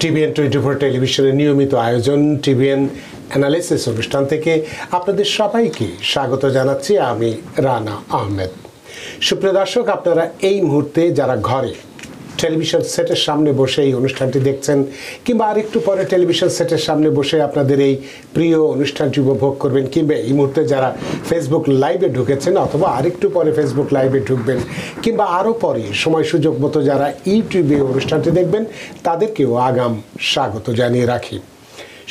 TBN24 টেলিভিশনের নিয়মিত আয়োজন TVN অ্যানালিসিস অনুষ্ঠান থেকে আপনাদের সবাইকে স্বাগত জানাচ্ছি। আমি রানা আহমেদ। সুপ্রিয় দর্শক, আপনারা এই মুহূর্তে যারা ঘরে টেলিভিশন সেটের সামনে বসে এই অনুষ্ঠানটি দেখছেন কিংবা আরেকটু পরে টেলিভিশন সেটের সামনে বসে আপনাদের এই প্রিয় অনুষ্ঠানটি উপভোগ করবেন, কিংবা এই মুহূর্তে যারা ফেসবুক লাইভে ঢুকেছেন অথবা আরেকটু পরে ফেসবুক লাইভে ঢুকবেন, কিংবা আরও পরে সময় সুযোগ মতো যারা ইউটিউবে অনুষ্ঠানটি দেখবেন, তাদেরকেও আগাম স্বাগত জানিয়ে রাখি।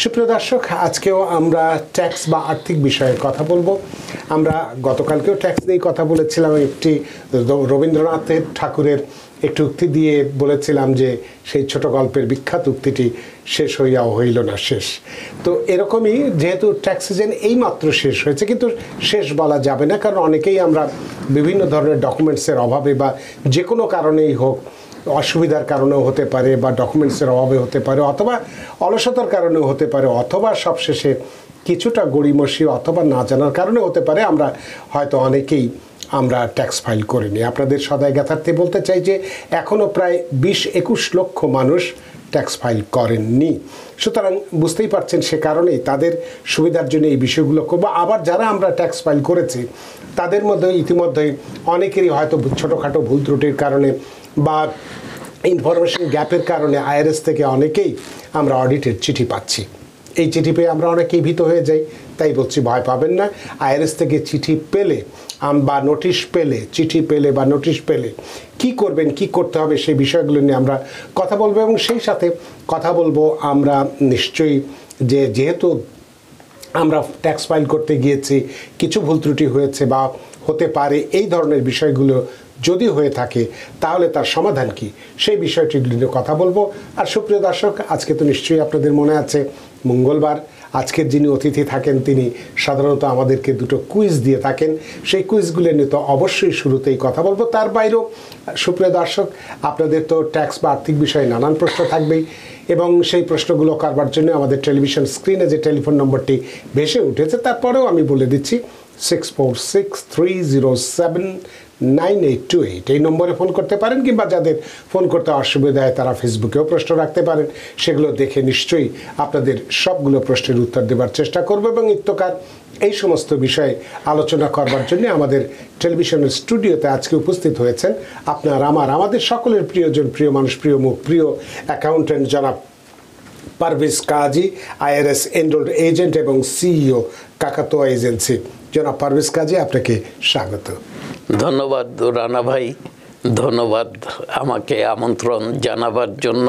সুপ্রিয় দর্শক, আজকেও আমরা ট্যাক্স বা আর্থিক বিষয়ে কথা বলবো। আমরা গতকালকেও ট্যাক্স নিয়ে কথা বলেছিলাম, একটি রবীন্দ্রনাথ ঠাকুরের একটি উক্তি দিয়ে বলেছিলাম যে সেই ছোট গল্পের বিখ্যাত উক্তিটি শেষ হইয়াও হইল না শেষ। তো এরকমই, যেহেতু ট্যাক্স সিজন এই মাত্র শেষ হয়েছে, কিন্তু শেষ বলা যাবে না, কারণ অনেকেই আমরা বিভিন্ন ধরনের ডকুমেন্টসের অভাবে বা যে কোনো কারণেই হোক, অসুবিধার কারণেও হতে পারে বা ডকুমেন্টসের অভাবে হতে পারে অথবা অলসতার কারণেও হতে পারে অথবা সবশেষে কিছুটা গড়িমসি অথবা না জানার কারণে হতে পারে, আমরা হয়তো অনেকেই আমরা ট্যাক্স ফাইল করিনি। আপনাদের সদায় জ্ঞাতার্থে বলতে চাই যে এখনও প্রায় 20-21 লক্ষ মানুষ ট্যাক্স ফাইল করেননি। সুতরাং বুঝতেই পারছেন, সে কারণেই তাদের সুবিধার জন্য এই বিষয়গুলো করবো। আবার যারা আমরা ট্যাক্স ফাইল করেছি তাদের মধ্যে ইতিমধ্যেই অনেকেরই হয়তো ছোটোখাটো ভুল ত্রুটির কারণে বা ইনফরমেশন গ্যাপের কারণে IRS থেকে অনেকেই আমরা অডিটের চিঠি পাচ্ছি। এই চিঠি পেয়ে আমরা অনেকেই ভীত হয়ে যাই, তাই বলছি ভয় পাবেন না। IRS থেকে চিঠি পেলে বা নোটিশ পেলে, চিঠি পেলে বা নোটিশ পেলে কি করবেন, কি করতে হবে, সেই বিষয়গুলো নিয়ে আমরা কথা বলবো। এবং সেই সাথে কথা বলবো আমরা নিশ্চয়ই যে যেহেতু আমরা ট্যাক্স ফাইল করতে গিয়েছি, কিছু ভুল ত্রুটি হয়েছে বা হতে পারে, এই ধরনের বিষয়গুলো যদি হয়ে থাকে তাহলে তার সমাধান কী, সেই বিষয়টি নিয়ে কথা বলবো। আর সুপ্রিয় দর্শক, আজকে তো নিশ্চয়ই আপনাদের মনে আছে মঙ্গলবার, আজকের যিনি অতিথি থাকেন তিনি সাধারণত আমাদেরকে দুটো কুইজ দিয়ে থাকেন, সেই কুইজগুলো নিয়ে তো অবশ্যই শুরুতেই কথা বলবো। তার বাইরেও সুপ্রিয় দর্শক, আপনাদের তো ট্যাক্স বা আর্থিক বিষয়ে নানান প্রশ্ন থাকবেই, এবং সেই প্রশ্নগুলো করবার জন্য আমাদের টেলিভিশন স্ক্রিনে যে টেলিফোন নম্বরটি ভেসে উঠেছে, তারপরেও আমি বলে দিচ্ছি 6463079828, এই নম্বরে ফোন করতে পারেন, কিংবা যাদের ফোন করতে অসুবিধা হয় তারা ফেসবুকেও প্রশ্ন রাখতে পারেন। সেগুলো দেখে নিশ্চয়ই আপনাদের সবগুলো প্রশ্নের উত্তর দেওয়ার চেষ্টা করবো। এবং ইত্যকার এই সমস্ত বিষয়ে আলোচনা করবার জন্য আমাদের টেলিভিশনের স্টুডিওতে আজকে উপস্থিত হয়েছেন আপনার আমাদের সকলের প্রিয়জন, প্রিয় মানুষ, প্রিয় মুখ, প্রিয় অ্যাকাউন্ট্যান্ট জনাব Parvez Kazi, IRS enrolled agent এবং CEO কাকাতুয়া এজেন্সি। জনাব পারভেজ কাজী, আপনাকে স্বাগত। ধন্যবাদ রানা ভাই, ধন্যবাদ আমাকে আমন্ত্রণ জানাবার জন্য,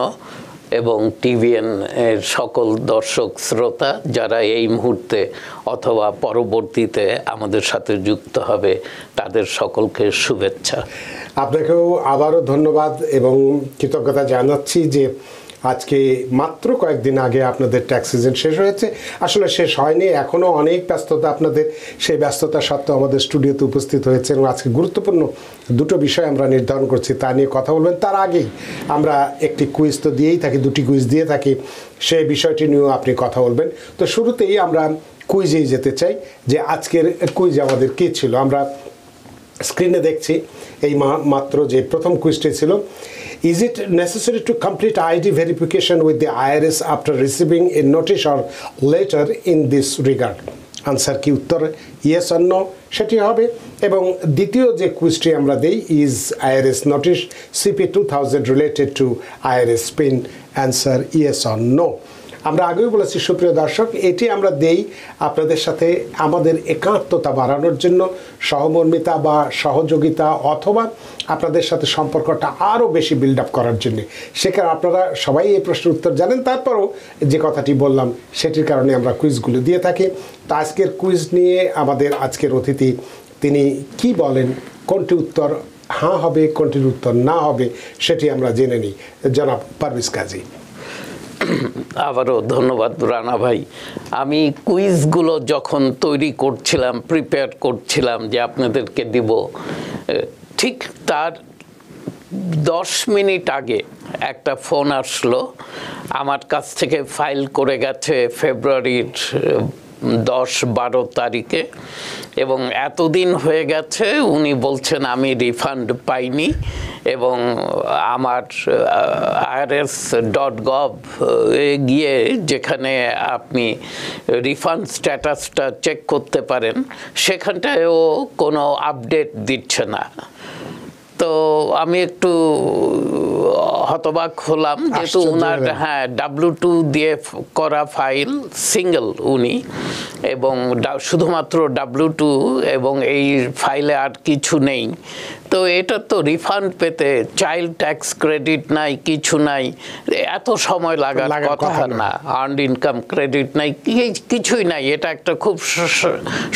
এবং TVN এর সকল দর্শক শ্রোতা যারা এই মুহূর্তে অথবা পরবর্তীতে আমাদের সাথে যুক্ত হবে তাদের সকলকে শুভেচ্ছা। আপনাকেও আবারও ধন্যবাদ এবং কৃতজ্ঞতা জানাচ্ছি যে আজকে মাত্র কয়েকদিন আগে আপনাদের ট্যাক্স সিজন শেষ হয়েছে। আসলে শেষ হয়নি, এখনও অনেক ব্যস্ততা আপনাদের, সেই ব্যস্ততা সত্ত্বেও আমাদের স্টুডিওতে উপস্থিত হয়েছে এবং আজকে গুরুত্বপূর্ণ দুটো বিষয় আমরা নির্ধারণ করছি, তা নিয়ে কথা বলবেন। তার আগেই আমরা একটি কুইজ তো দিয়েই থাকি, দুটি কুইজ দিয়ে থাকি, সেই বিষয়টি নিয়েও আপনি কথা বলবেন। তো শুরুতেই আমরা কুইজেই যেতে চাই যে আজকের কুইজ আমাদের কী ছিল। আমরা স্ক্রিনে দেখছি এই মাত্র যে প্রথম কুইজটি ছিল, Is it necessary to complete ID verification with the IRS after receiving a notice or letter in this regard? Answer ki uttar yes or no sheti hobe. Ebong ditiyo je question amra dei is IRS notice CP2000 related to IRS PIN. Answer yes or no. আমরা আগেও বলেছি সুপ্রিয় দর্শক, এটি আমরা দেই আপনাদের সাথে আমাদের একাত্মতা বাড়ানোর জন্য, সহমর্মিতা বা সহযোগিতা অথবা আপনাদের সাথে সম্পর্কটা আরও বেশি বিল্ড আপ করার জন্যে। সে কারণে আপনারা সবাই এই প্রশ্নের উত্তর জানেন, তারপরও যে কথাটি বললাম সেটির কারণে আমরা কুইজগুলো দিয়ে থাকি। তো আজকের কুইজ নিয়ে আমাদের আজকের অতিথি তিনি কি বলেন, কোনটি উত্তর হাঁ হবে, কোনটির উত্তর না হবে, সেটি আমরা জেনে নিই। জনাব পারভেজ কাজী, আবারও ধন্যবাদ রানা ভাই। আমি কুইজগুলো যখন তৈরি করছিলাম, প্রিপেয়ার করছিলাম যে আপনাদেরকে দিব, ঠিক তার 10 মিনিট আগে একটা ফোন আসলো আমার কাছ থেকে, ফাইল করে গেছে ফেব্রুয়ারির 10-12 তারিখে, এবং এতদিন হয়ে গেছে উনি বলছেন আমি রিফান্ড পাইনি, এবং আমার IRS.gov এ গিয়ে যেখানে আপনি রিফান্ড স্ট্যাটাসটা চেক করতে পারেন, সেখানটায়ও কোনো আপডেট দিচ্ছে না। তো আমি একটু হতবাক হলাম, যেহেতু ওনার W2 দিয়ে করা ফাইল সিঙ্গেল উনি, এবং শুধুমাত্র W2 এবং এই ফাইলে আর কিছু নেই। তো এটা তো রিফান্ড পেতে চাইল্ড ট্যাক্স ক্রেডিট নাই, কিছু নাই, এত সময় লাগার কথা না। আর্নড ইনকাম ক্রেডিট নাই, কিছুই নাই, এটা একটা খুব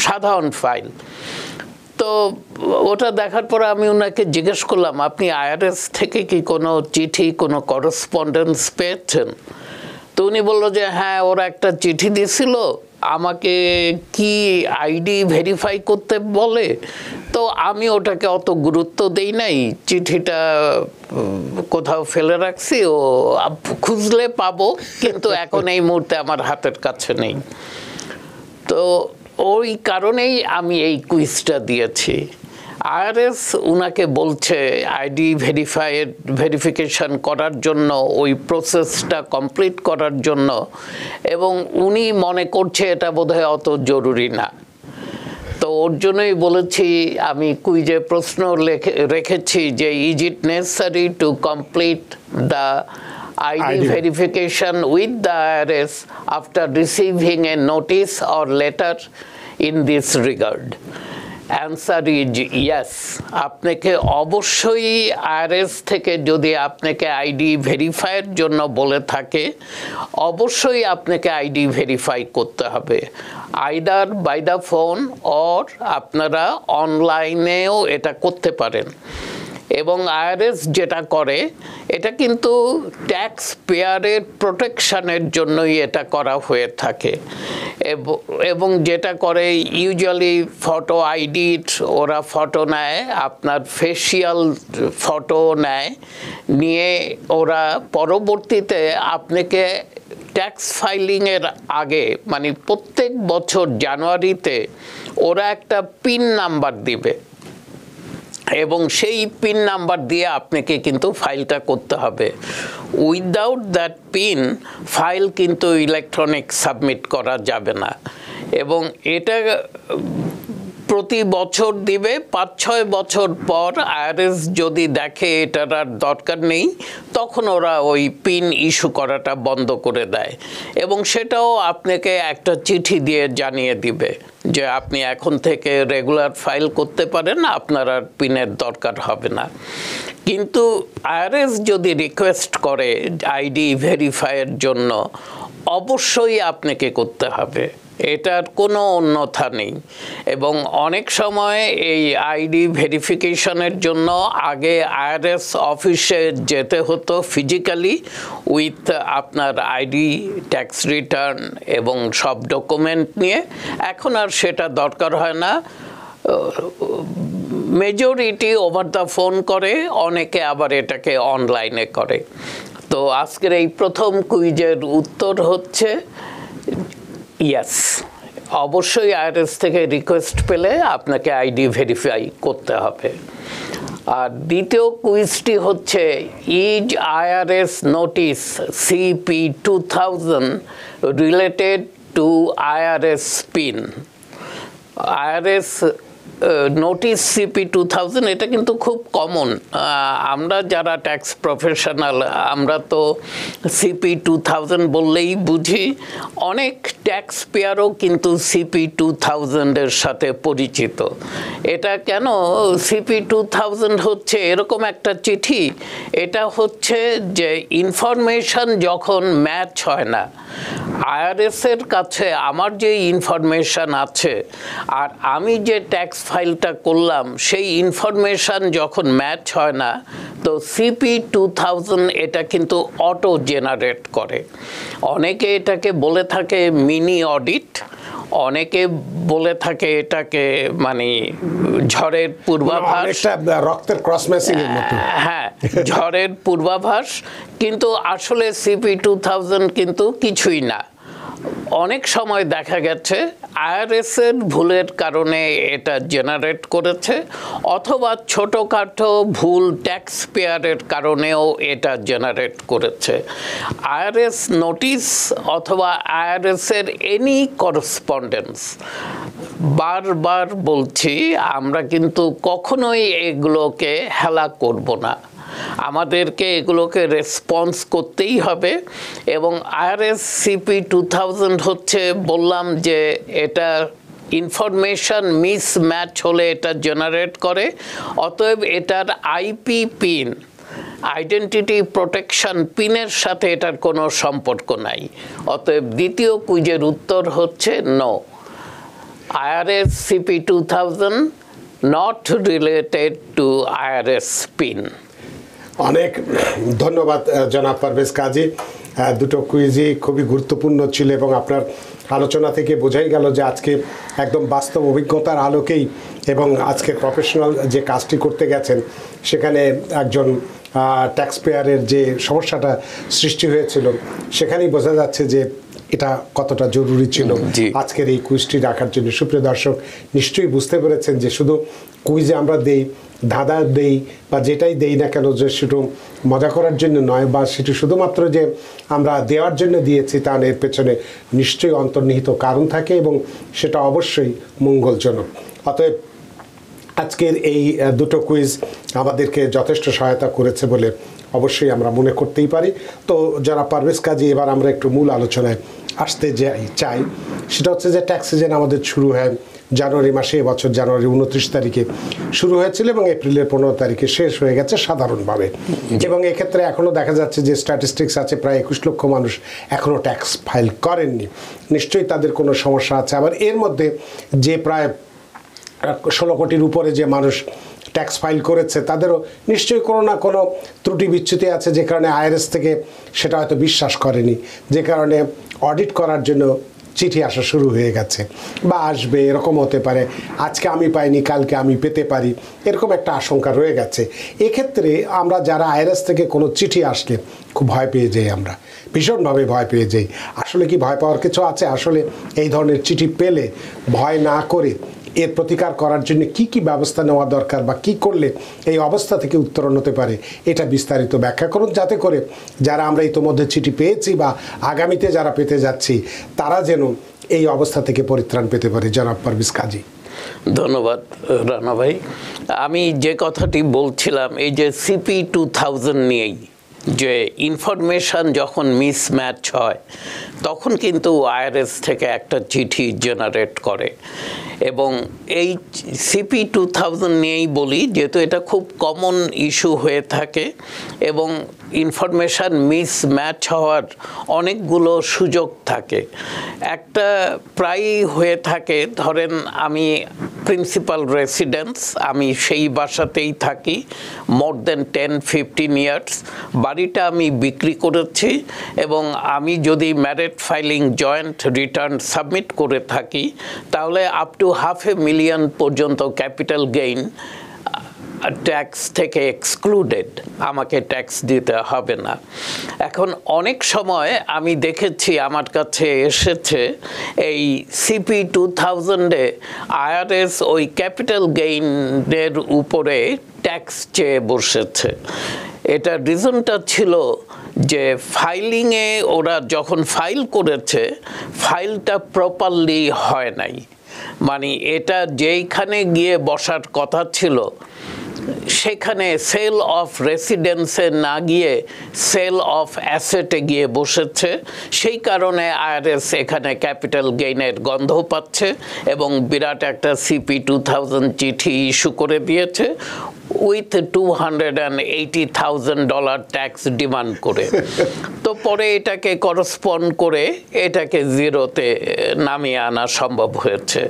সাধারণ ফাইল। তো ওটা দেখার পরে আমি ওনাকে জিজ্ঞেস করলাম, আপনি IRS থেকে কি কোনো চিঠি, কোনো করসপন্ডেন্স পেয়েছেন? তো উনি বললো যে হ্যাঁ, ওরা একটা চিঠি দিয়েছিল, আমাকে কি আইডি ভেরিফাই করতে বলে। তো আমি ওটাকে অত গুরুত্ব দেই নাই, চিঠিটা কোথাও ফেলে রাখছি, ও খুঁজলে পাবো, কিন্তু এখন এই মুহূর্তে আমার হাতের কাছে নেই। তো ওই কারণেই আমি এই কুইজটা দিয়েছি। IRS উনাকে বলছে আইডি ভেরিফিকেশান করার জন্য, ওই প্রসেসটা কমপ্লিট করার জন্য, এবং উনি মনে করছে এটা বোধহয় অত জরুরি না। তো ওর জন্যই বলেছি, আমি কুইজে প্রশ্ন রেখেছি যে is it necessary to complete the ID verification with the IRS after receiving a notice or letter in this regard. Answer is yes. আপনাকে অবশ্যই IRS থেকে যদি আপনাকে আইডি ভেরিফাইয়ের জন্য বলে থাকে, অবশ্যই আপনাকে আইডি ভেরিফাই করতে হবে, either by the phone or আপনারা অনলাইনেও এটা করতে পারেন। এবং IRS যেটা করে, এটা কিন্তু ট্যাক্স পেয়ারের প্রোটেকশানের জন্যই এটা করা হয়ে থাকে, এবং যেটা করে ইউজুয়ালি ফটো আইডির ওরা ফটো নেয়, আপনার ফেসিয়াল ফটো নেয়, নিয়ে ওরা পরবর্তীতে আপনাকে ট্যাক্স ফাইলিংয়ের আগে, মানে প্রত্যেক বছর জানুয়ারিতে ওরা একটা পিন নাম্বার দিবে, এবং সেই পিন নাম্বার দিয়ে আপনাকে কিন্তু ফাইলটা করতে হবে। উইদাউট দ্যাট পিন ফাইল কিন্তু ইলেকট্রনিক সাবমিট করা যাবে না, এবং এটা প্রতি বছর দিবে। 5-6 বছর পর IRS যদি দেখে এটার আর দরকার নেই, তখন ওরা ওই পিন ইস্যু করাটা বন্ধ করে দেয়, এবং সেটাও আপনাকে একটা চিঠি দিয়ে জানিয়ে দিবে যে আপনি এখন থেকে রেগুলার ফাইল করতে পারেন, আপনার আর পিনের দরকার হবে না। কিন্তু IRS যদি রিকোয়েস্ট করে আইডি ভেরিফাইয়ের জন্য, অবশ্যই আপনাকে করতে হবে, এটার কোনো অন্যথা নেই। এবং অনেক সময় এই আইডি ভেরিফিকেশনের জন্য আগে IRS অফিসে যেতে হতো ফিজিক্যালি, উইথ আপনার আইডি, ট্যাক্স রিটার্ন এবং সব ডকুমেন্ট নিয়ে। এখন আর সেটা দরকার হয় না, মেজরিটি ওভার দ্য ফোন করে, অনেকে আবার এটাকে অনলাইনে করে। তো আজকের এই প্রথম কুইজের উত্তর হচ্ছে ইয়েস, অবশ্যই IRS থেকে রিকোয়েস্ট পেলে আপনাকে আইডি ভেরিফাই করতে হবে। আর দ্বিতীয় কুইজটি হচ্ছে is IRS notice CP2000 related to IRS PIN। IRS notice CP2000 এটা কিন্তু খুব কমন। আমরা যারা ট্যাক্স প্রফেশনাল, আমরা তো CP2000 বললেই বুঝি, অনেক ট্যাক্স পেয়ারও কিন্তু CP2000-এর সাথে পরিচিত। এটা কেন? CP2000 হচ্ছে এরকম একটা চিঠি, এটা হচ্ছে যে ইনফরমেশান যখন ম্যাচ হয় না IRS-এর কাছে, আমার যে ইনফরমেশান আছে আর আমি যে ট্যাক্স ফাইলটা করলাম, সেই ইনফরমেশান যখন ম্যাচ হয় না, তো CP2000 এটা কিন্তু অটো জেনারেট করে। অনেকে এটাকে বলে থাকে মিনি অডিট, অনেকে বলে থাকে এটাকে মানে ঝড়ের পূর্বাভাস, রক্তের ক্রস ম্যাচিং এর মতো। হ্যাঁ, ঝড়ের পূর্বাভাস, কিন্তু আসলে CP2000 কিন্তু কিছুই না, অনেক সময় দেখা গেছে আইআরএসের ভুলের কারণে এটা জেনারেট করেছে, অথবা ছোটোখাটো ভুল ট্যাক্স পেয়ারের কারণেও এটা জেনারেট করেছে। আইআরএস নোটিশ অথবা আইআরএসের এনি করসপন্ডেন্স, বারবার বলছি আমরা কিন্তু কখনোই এগুলোকে হেলা করব না, আমাদেরকে এগুলোকে রেসপন্স করতেই হবে। এবং আইআরএস CP2000 হচ্ছে, বললাম যে এটা ইনফরমেশান মিসম্যাচ হলে এটা জেনারেট করে, অতএব এটার আইপি পিন, আইডেন্টিটি প্রোটেকশন পিনের সাথে এটার কোনো সম্পর্ক নাই। অতএব দ্বিতীয় কুইজের উত্তর হচ্ছে no, IRS CP2000 not related to IRS PIN. অনেক ধন্যবাদ জনাব পারভেজ কাজী, দুটো কুইজই খুবই গুরুত্বপূর্ণ ছিল এবং আপনার আলোচনা থেকে বোঝাই গেল যে আজকে একদম বাস্তব অভিজ্ঞতার আলোকেই এবং আজকে প্রফেশনাল যে কাজটি করতে গেছেন সেখানে একজন ট্যাক্স পেয়ারের যে সমস্যাটা সৃষ্টি হয়েছিল সেখানেই বোঝা যাচ্ছে যে এটা কতটা জরুরি ছিল আজকের এই কুইজটি রাখার জন্য। সুপ্রিয় দর্শক নিশ্চয়ই বুঝতে পেরেছেন যে শুধু কুইজে আমরা দেই, ধাঁধা দেই বা যেটাই দেই না কেন, যে সেটু মজা করার জন্য নয় বা সেটি শুধুমাত্র যে আমরা দেওয়ার জন্য দিয়েছি তার এর পেছনে নিশ্চয়ই অন্তর্নিহিত কারণ থাকে এবং সেটা অবশ্যই মঙ্গলজনক। অতএব আজকের এই দুটো কুইজ আমাদেরকে যথেষ্ট সহায়তা করেছে বলে অবশ্যই আমরা মনে করতেই পারি। তো যারা পারভেজ কাজী, এবার আমরা একটু মূল আলোচনায় আসতে চাই, সেটা হচ্ছে যে ট্যাক্স সিজন আমাদের শুরু হয় জানুয়ারি মাসে, এবছর জানুয়ারি 29 তারিখে শুরু হয়েছিল এবং এপ্রিলের 15 তারিখে শেষ হয়ে গেছে সাধারণভাবে, এবং এক্ষেত্রে এখনও দেখা যাচ্ছে যে স্ট্যাটিস্টিক্স আছে প্রায় 21 লক্ষ মানুষ এখনও ট্যাক্স ফাইল করেননি, নিশ্চয়ই তাদের কোনো সমস্যা আছে। আবার এর মধ্যে যে প্রায় 16 কোটির উপরে যে মানুষ ট্যাক্স ফাইল করেছে তাদেরও নিশ্চয়ই কোনো না কোনো ত্রুটি বিচ্যুতি আছে, যে কারণে আইআরএস থেকে সেটা হয়তো বিশ্বাস করেনি, যে কারণে অডিট করার জন্য চিঠি আসা শুরু হয়ে গেছে বা আসবে, এরকম হতে পারে আজকে আমি পাইনি কালকে আমি পেতে পারি, এরকম একটা আশঙ্কা রয়ে গেছে। এক্ষেত্রে আমরা যারা আইআরএস থেকে কোনো চিঠি আসলে খুব ভয় পেয়ে যাই, আমরা ভীষণভাবে ভয় পেয়ে যাই। আসলে কি ভয় পাওয়ার কিছু আছে? আসলে এই ধরনের চিঠি পেলে ভয় না করে এর প্রতিকার করার জন্য কি কি ব্যবস্থা নেওয়া দরকার বা কি করলে এই অবস্থা থেকে উত্তরণ হতে পারে, এটা বিস্তারিত ব্যাখ্যা করুন, যাতে করে যারা আমরা ইতোমধ্যে চিঠি পেয়েছি বা আগামীতে যারা পেতে যাচ্ছি তারা যেন এই অবস্থা থেকে পরিত্রাণ পেতে পারে। জনাব পারভেজ কাজী। ধন্যবাদ রানা ভাই। আমি যে কথাটি বলছিলাম, এই যে CP2000 নিয়েই, যে ইনফরমেশান যখন মিসম্যাচ হয় তখন কিন্তু আইআরএস থেকে একটা চিঠি জেনারেট করে, এবং এই CP2000 নিয়েই বলি, যেহেতু এটা খুব কমন ইস্যু হয়ে থাকে এবং ইনফরমেশান মিসম্যাচ হওয়ার অনেকগুলো সুযোগ থাকে। একটা প্রায়ই হয়ে থাকে, ধরেন আমি প্রিন্সিপাল রেসিডেন্স, আমি সেই বাসাতেই থাকি more than 10-15 years, বাড়িটা আমি বিক্রি করেছি, এবং আমি যদি married filing joint return submit করে থাকি তাহলে আপ টু $500,000 পর্যন্ত ক্যাপিটাল গেইন ট্যাক্স থেকে এক্সক্লুডেড, আমাকে ট্যাক্স দিতে হবে না। এখন অনেক সময় আমি দেখেছি আমার কাছে এসেছে এই CP2000-এ আইআরএস ওই ক্যাপিটাল গেইনের উপরে ট্যাক্স চেয়ে বসেছে। এটার রিজনটা ছিল যে ফাইলিংয়ে ওরা যখন ফাইল করেছে ফাইলটা প্রপারলি হয় নাই, মানে এটা যেইখানে গিয়ে বসার কথা ছিল সেখানে সেল অফ রেসিডেন্সে না গিয়ে সেল অফ অ্যাসেটে গিয়ে বসেছে, সেই কারণে আইআরএস এখানে ক্যাপিটাল গেইনের গন্ধ পাচ্ছে এবং বিরাট একটা CP2000 চিঠি ইস্যু করে দিয়েছে উইথ $280,000 ট্যাক্স ডিমান্ড করে। তো পরে এটাকে করসপন্ড করে এটাকে জিরোতে নামিয়ে আনা সম্ভব হয়েছে।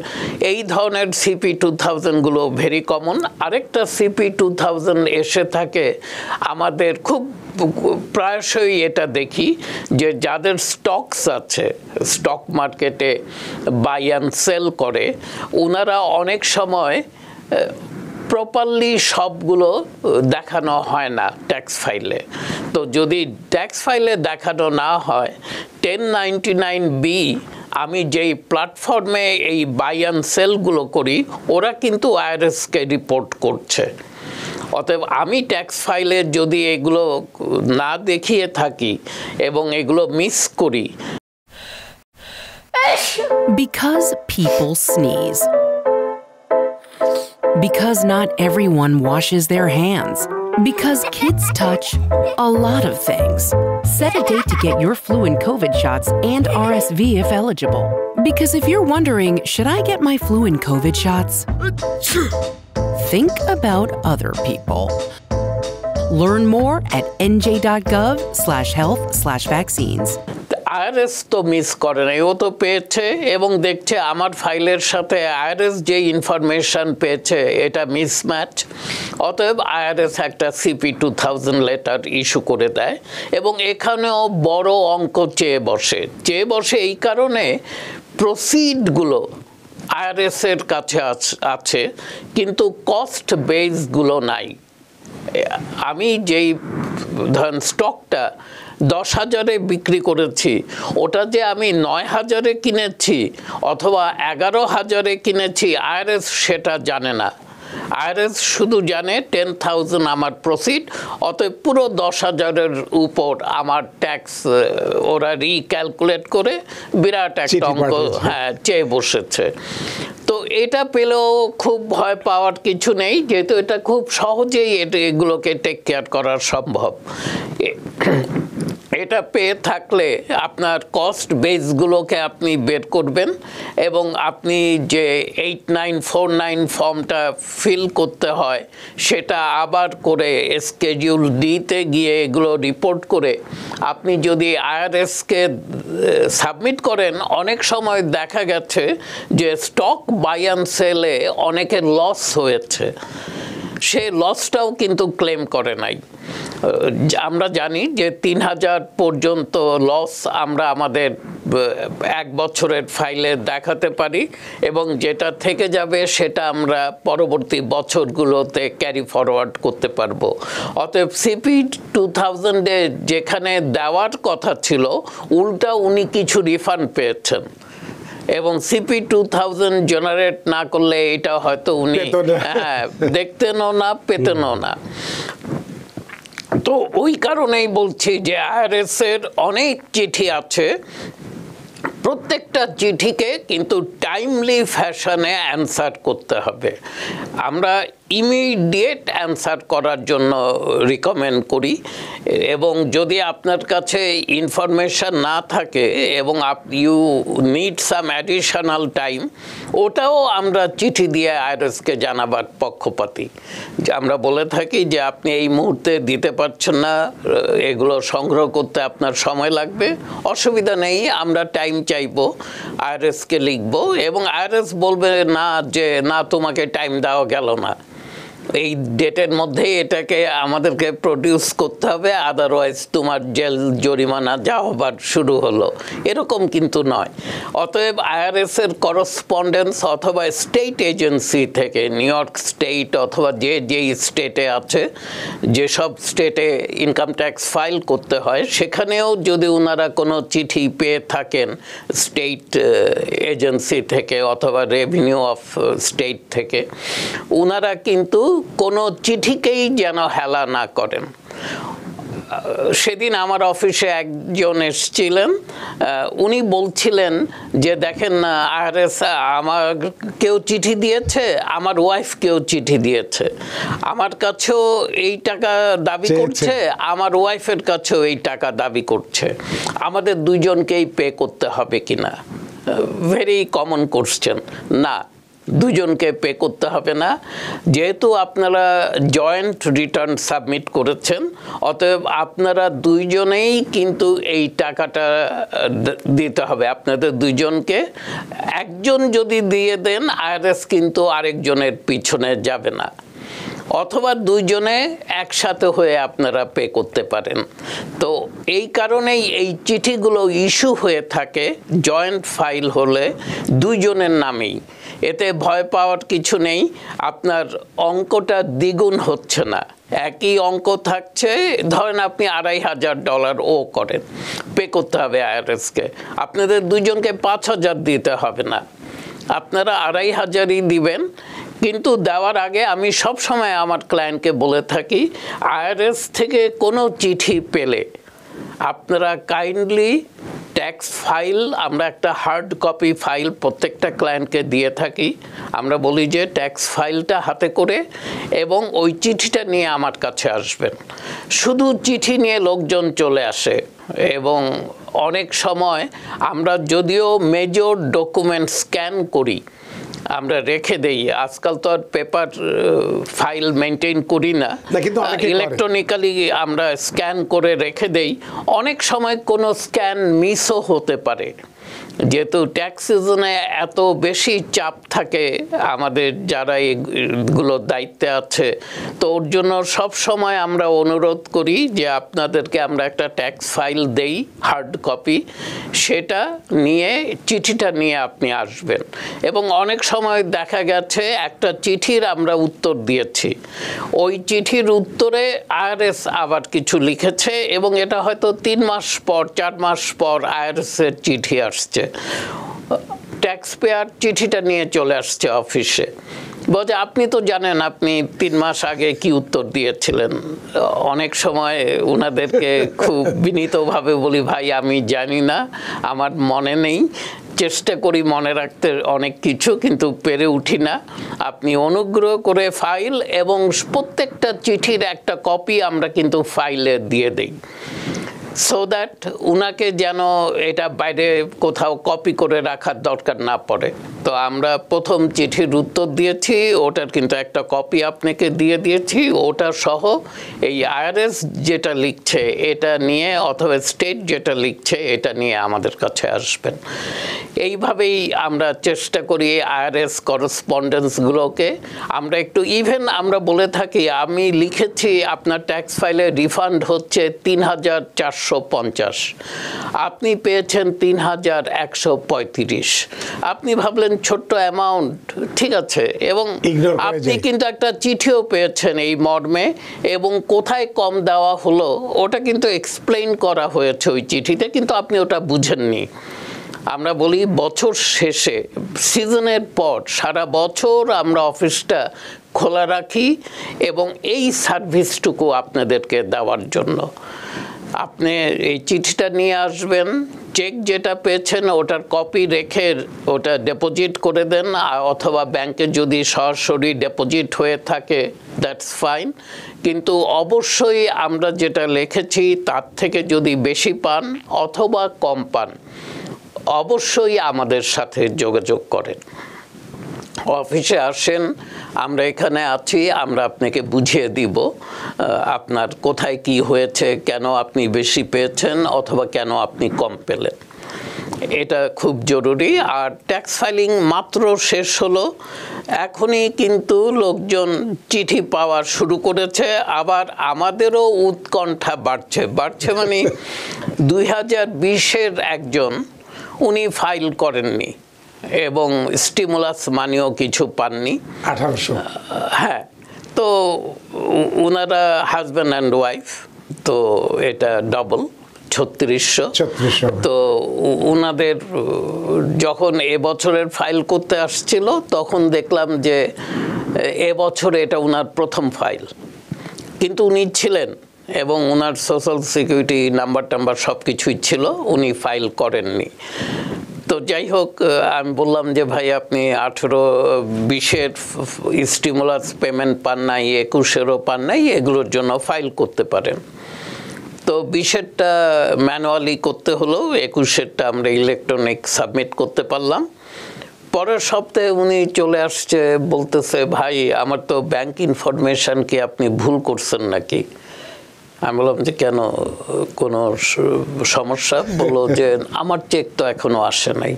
এই ধরনের CP2000গুলো ভেরি কমন। আরেকটা CP2000 এসে থাকে আমাদের, খুব প্রায়শই এটা দেখি যে যাদের স্টকস আছে, স্টক মার্কেটে বাই অ্যান্ড সেল করে, ওনারা অনেক সময় প্রপারলি সবগুলো দেখানো হয় না ট্যাক্স ফাইলে। তো যদি ট্যাক্স ফাইলে দেখানো না হয় 1099-B আমি যেই প্ল্যাটফর্মে এই বাই অ্যান্ড সেলগুলো করি ওরা কিন্তু আইআরএসকে রিপোর্ট করছে। অতএব আমি ট্যাক্স ফাইলে যদি এগুলো না দেখিয়ে থাকি এবং এগুলো মিস করি। Because people sneeze. Because not everyone washes their hands. Because kids touch a lot of things. Set a date to get your flu and COVID shots and RSV if eligible. Because if you're wondering, should I get my flu and COVID shots? Think about other people. Learn more at nj.gov/health/vaccines. IRS তো miss করে নাই, ও তো পেয়েছে এবং দেখছে আমার ফাইলের সাথে আইআরএস যে ইনফরমেশান পেয়েছে এটা মিসম্যাচ। অতএব আইআরএস একটা CP2000 লেটার ইস্যু করে দেয় এবং এখানেও বড় অঙ্ক চেয়ে বসে এই কারণে প্রসিডগুলো আইআরএসের কাছে আছে কিন্তু কস্ট বেসগুলো নাই। আমি যেই ধরেন স্টকটা 10,000-এ বিক্রি করেছি ওটা যে আমি 9,000-এ কিনেছি অথবা 11,000-এ কিনেছি আইআরএস সেটা জানে না। আইআরএস শুধু জানে 10,000 আমার প্রফিট, অতএব পুরো 10,000-এর উপর আমার ট্যাক্স ওরা রিক্যালকুলেট করে বিরাট একটা অঙ্ক চেয়ে বসেছে। তো এটা পেলেও খুব ভয় পাওয়ার কিছু নেই, যেহেতু এটা খুব সহজেই এগুলোকে টেক কেয়ার করা সম্ভব। এটা পেয়ে থাকলে আপনার কস্ট বেসগুলোকে আপনি বের করবেন এবং আপনি যে 8949 ফর্মটা ফিল করতে হয় সেটা আবার করে স্কেডিউল ডিতে গিয়ে এগুলো রিপোর্ট করে আপনি যদি আইআরএসকে সাবমিট করেন, অনেক সময় দেখা গেছে যে স্টক বাই অ্যান্ড সেলে অনেকের লস হয়েছে, সেই লসটাও কিন্তু ক্লেম করে নাই। আমরা জানি যে 3,000 পর্যন্ত লস আমরা আমাদের এক বছরের ফাইলে দেখাতে পারি এবং যেটা থেকে যাবে সেটা আমরা পরবর্তী বছরগুলোতে ক্যারি ফরওয়ার্ড করতে পারবো। অতএব CP2000-এ যেখানে দেওয়ার কথা ছিল উল্টা উনি কিছু রিফান্ড পেয়েছেন এবং CP2000 জেনারেট না করলে এটা হয়তো উনি দেখতেনও না, পেতেনও না। তো ওই কারণেই বলছি যে আইআরএসের অনেক চিঠি আছে, প্রত্যেকটা চিঠিকে কিন্তু টাইমলি ফ্যাশনে অ্যান্সার করতে হবে। আমরা ইমিডিয়েট অ্যান্সার করার জন্য রিকমেন্ড করি এবং যদি আপনার কাছে ইনফরমেশান না থাকে এবং you need some additional time, ওটাও আমরা চিঠি দিয়ে আইআরএসকে জানাবার পক্ষপাতী। আমরা বলে থাকি যে আপনি এই মুহূর্তে দিতে পারছেন না, এগুলো সংগ্রহ করতে আপনার সময় লাগবে, অসুবিধা নেই, আমরা টাইম চাইবো, আইআরএসকে লিখবো এবং আইআরএস বলবে না যে না তোমাকে টাইম দেওয়া গেল না, এই ডেটের মধ্যে এটাকে আমাদেরকে প্রডিউস করতে হবে, আদারওয়াইজ তোমার জেল জরিমানা যা হবার শুরু হলো, এরকম কিন্তু নয়। অতএব আইআরএসের করসপন্ডেন্স অথবা স্টেট এজেন্সি থেকে, নিউ ইয়র্ক স্টেট অথবা যেই স্টেটে আছে, যেসব স্টেটে ইনকাম ট্যাক্স ফাইল করতে হয় সেখানেও যদি ওনারা কোনো চিঠি পেয়ে থাকেন স্টেট এজেন্সি থেকে অথবা রেভিনিউ অফ স্টেট থেকে, ওনারা কিন্তু কোনো চিঠিকেই যেন হেলা না করেন। সেদিন আমার অফিসে একজন এসেছিলেন, উনি বলছিলেন যে দেখেন না আইআরএস আমার কেউ চিঠি দিয়েছে, আমার ওয়াইফ কেউ চিঠি দিয়েছে, আমার কাছেও এই টাকা দাবি করছে, আমার ওয়াইফের কাছেও এই টাকা দাবি করছে, আমাদের দুজনকেই পে করতে হবে কিনা। Very common question. না, দুজনকে পে করতে হবে না, যেহেতু আপনারা জয়েন্ট রিটার্ন সাবমিট করেছেন অতএব আপনারা দুইজনেই কিন্তু এই টাকাটা দিতে হবে, আপনাদের দুইজনকে। একজন যদি দিয়ে দেন আইআরএস কিন্তু আরেকজনের পিছনে যাবে না। অথবা দুইজনে একসাথে হয়ে আপনারা পে করতে পারেন। তো এই কারণেই এই চিঠিগুলো ইস্যু হয়ে থাকে জয়েন্ট ফাইল হলে দুইজনের নামেই। এতে ভয় পাওয়ার কিছু নেই, আপনার অঙ্কটা দ্বিগুণ হচ্ছে না, একই অঙ্ক থাকছে। ধরেন আপনি $2500 ও করেন, পে করতে হবে IRSকে, আপনাদের দুজনকে 5000 দিতে হবে না, আপনারা 2500ই দিবেন। কিন্তু দেওয়ার আগে আমি সবসময় আমার ক্লায়েন্টকে বলে থাকি, IRS থেকে কোনো চিঠি পেলে আপনারা কাইন্ডলি ট্যাক্স ফাইল, আমরা একটা হার্ড কপি ফাইল প্রত্যেকটা ক্লায়েন্টকে দিয়ে থাকি, আমরা বলি যে ট্যাক্স ফাইলটা হাতে করে এবং ওই চিঠিটা নিয়ে আমার কাছে আসবেন। শুধু চিঠি নিয়ে লোকজন চলে আসে এবং অনেক সময় আমরা যদিও মেজর ডকুমেন্ট স্ক্যান করি, আমরা রেখে দেই, আজকাল তো আর পেপার ফাইল মেনটেন করি না, ইলেকট্রনিক্যালি আমরা স্ক্যান করে রেখে দেই। অনেক সময় কোনো স্ক্যান মিসও হতে পারে, যেহেতু ট্যাক্স সিজনে এত বেশি চাপ থাকে আমাদের যারা এগুলোর দায়িত্বে আছে। তো ওর জন্য সবসময় আমরা অনুরোধ করি যে আপনাদেরকে আমরা একটা ট্যাক্স ফাইল দেই হার্ড কপি, সেটা নিয়ে চিঠিটা নিয়ে আপনি আসবেন। এবং অনেক সময় দেখা গেছে একটা চিঠির আমরা উত্তর দিয়েছি, ওই চিঠির উত্তরে IRS আবার কিছু লিখেছে এবং এটা হয়তো 3 মাস পর 4 মাস পর IRS-এর চিঠি আসছে, ট্যাক্স পেয়ার চিঠিটা নিয়ে চলে আসছে অফিসে, বলে আপনি তো জানেন আপনি 3 মাস আগে কি উত্তর দিয়েছিলেন। অনেক সময় ওনাদেরকে খুব বিনীতভাবে বলি, ভাই আমি জানি না, আমার মনে নেই, চেষ্টা করি মনে রাখতে অনেক কিছু কিন্তু পেরে উঠি না, আপনি অনুগ্রহ করে ফাইল, এবং প্রত্যেকটা চিঠির একটা কপি আমরা কিন্তু ফাইলে দিয়ে দিই, সো দ্যাট উনাকে যেন এটা বাইরে কোথাও কপি করে রাখার দরকার না পড়ে। তো আমরা প্রথম চিঠির উত্তর দিয়েছি, ওটার কিন্তু একটা কপি আপনাকে দিয়ে দিয়েছি, ওটা সহ এই IRS যেটা লিখছে এটা নিয়ে অথবা স্টেট যেটা লিখছে এটা নিয়ে আমাদের কাছে আসবেন। এইভাবেই আমরা চেষ্টা করি এই IRS করসপন্ডেন্সগুলোকে আমরা একটু, ইভেন আমরা বলে থাকি আমি লিখেছি আপনার ট্যাক্স ফাইলে রিফান্ড হচ্ছে 3450, আপনি পেয়েছেন 3135, আপনি ভাবলেন ছোট্ট অ্যামাউন্ট, ঠিক আছে, এবং আপনি কিন্তু একটা চিঠিও পেয়েছেন এই মর্মে, এবং কোথায় কম দেওয়া হলো ওটা কিন্তু এক্সপ্লেইন করা হয়েছে ওই চিঠিতে, কিন্তু আপনি ওটা বুঝেননি। আমরা বলি বছর শেষে সিজনের পর সারা বছর আমরা অফিসটা খোলা রাখি এবং এই সার্ভিসটুকু আপনাদেরকে দেওয়ার জন্য। আপনি এই চিঠিটা নিয়ে আসবেন, চেক যেটা পেয়েছেন ওটার কপি রেখে ওটা ডিপোজিট করে দেন, অথবা ব্যাংকে যদি সরাসরি ডিপোজিট হয়ে থাকে দ্যাটস ফাইন, কিন্তু অবশ্যই আমরা যেটা লিখেছি তার থেকে যদি বেশি পান অথবা কম পান অবশ্যই আমাদের সাথে যোগাযোগ করেন, অফিসে আসেন, আমরা এখানে আছি, আমরা আপনাকে বুঝিয়ে দিব আপনার কোথায় কি হয়েছে, কেন আপনি বেশি পেয়েছেন অথবা কেন আপনি কম পেলেন। এটা খুব জরুরি। আর ট্যাক্স ফাইলিং মাত্র শেষ হলো, এখনই কিন্তু লোকজন চিঠি পাওয়া শুরু করেছে, আবার আমাদেরও উৎকণ্ঠা বাড়ছে। মানে 2020-এর একজন, উনি ফাইল করেননি এবং স্টিমুলাস মানিও কিছু পাননি, 1800। হ্যাঁ, তো ওনারা হাজব্যান্ড অ্যান্ড ওয়াইফ, তো এটা ডবল 3600। তো ওনাদের যখন এবছরের ফাইল করতে আসছিল তখন দেখলাম যে এবছরে এটা ওনার প্রথম ফাইল, কিন্তু উনি ছিলেন এবং ওনার সোশ্যাল সিকিউরিটি নাম্বার সব কিছুই ছিল, উনি ফাইল করেননি। তো যাই হোক, আমি বললাম যে ভাই আপনি 18-20-এর স্টিমুলাস পেমেন্ট পান নাই, 21-এরও পান নাই, এগুলোর জন্য ফাইল করতে পারেন। তো 20-এরটা ম্যানুয়ালি করতে হলো, 21-এরটা আমরা ইলেকট্রনিক সাবমিট করতে পারলাম। পরের সপ্তাহে উনি চলে আসছে, বলতেছে ভাই আমার তো ব্যাংক ইনফরমেশান কি আপনি ভুল করছেন নাকি? আমি বললাম যে কেন, কোনো সমস্যা? বললো যে আমার চেক তো এখনো আসে নাই।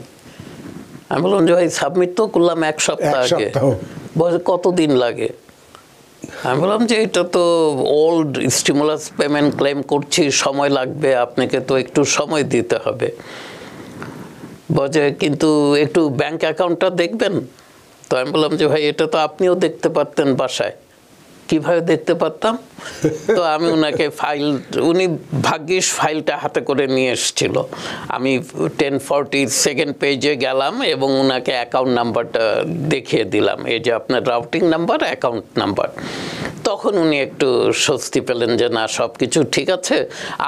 আমি বললাম যে ভাই সাবমিট তো করলাম 1 সপ্তাহ আগে, কতদিন লাগে? আমি বললাম যে এটা তো ওল্ড স্টিমুলাস পেমেন্ট ক্লেম করছি, সময় লাগবে, আপনাকে তো একটু সময় দিতে হবে। বলে কিন্তু একটু ব্যাংক অ্যাকাউন্টটা দেখবেন। তো আমি বললাম যে ভাই এটা তো আপনিও দেখতে পারতেন বাসায়, কীভাবে দেখতে পারতাম? তো আমি ওনাকে ফাইল, উনি ভাগ্যিস ফাইলটা হাতে করে নিয়ে এসেছিল। আমি 1042nd পেজে গেলাম এবং ওনাকে অ্যাকাউন্ট নাম্বারটা দেখিয়ে দিলাম, এই যে আপনার রাউটিং নাম্বার, অ্যাকাউন্ট নাম্বার। তখন উনি একটু স্বস্তি পেলেন যে না, সব কিছু ঠিক আছে।